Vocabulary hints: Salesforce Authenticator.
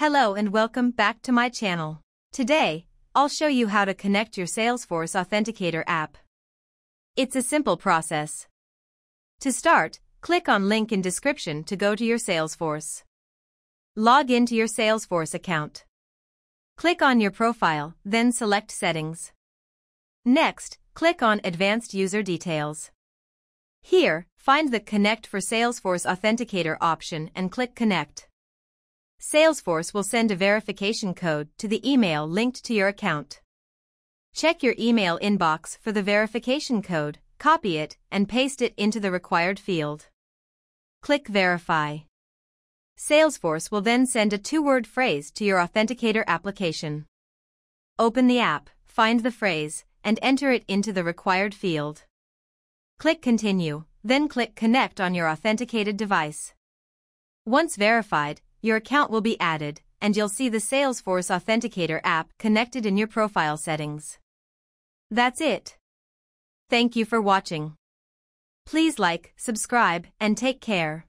Hello and welcome back to my channel. Today, I'll show you how to connect your Salesforce Authenticator app. It's a simple process. To start, click on link in description to go to your Salesforce. Log into your Salesforce account. Click on your profile, then select Settings. Next, click on Advanced User Details. Here, find the Connect for Salesforce Authenticator option and click Connect. Salesforce will send a verification code to the email linked to your account. Check your email inbox for the verification code, copy it, and paste it into the required field. Click Verify. Salesforce will then send a two-word phrase to your Authenticator application. Open the app, find the phrase, and enter it into the required field. Click Continue, then click Connect on your authenticated device. Once verified, your account will be added, and you'll see the Salesforce Authenticator app connected in your profile settings. That's it. Thank you for watching. Please like, subscribe, and take care.